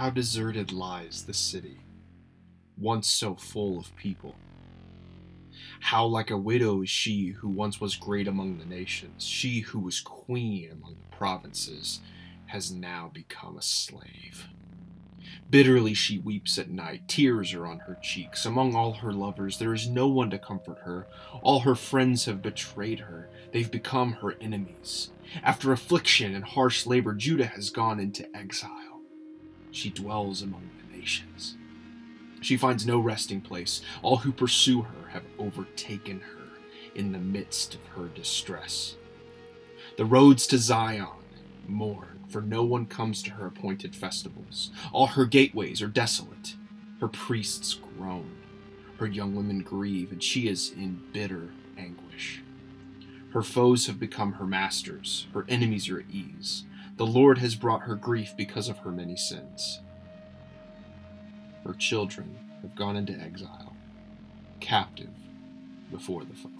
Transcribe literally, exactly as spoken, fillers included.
how deserted lies the city, once so full of people. How like a widow is she who once was great among the nations, she who was queen among the provinces, has now become a slave. Bitterly she weeps at night, tears are on her cheeks. Among all her lovers there is no one to comfort her. All her friends have betrayed her, they've become her enemies. After affliction and harsh labor, Judah has gone into exile. She dwells among the nations. She finds no resting place. All who pursue her have overtaken her in the midst of her distress. The roads to Zion mourn, for no one comes to her appointed festivals. All her gateways are desolate. Her priests groan. Her young women grieve, and she is in bitter anguish. Her foes have become her masters. Her enemies are at ease. The Lord has brought her grief because of her many sins. Her children have gone into exile, captive before the foe.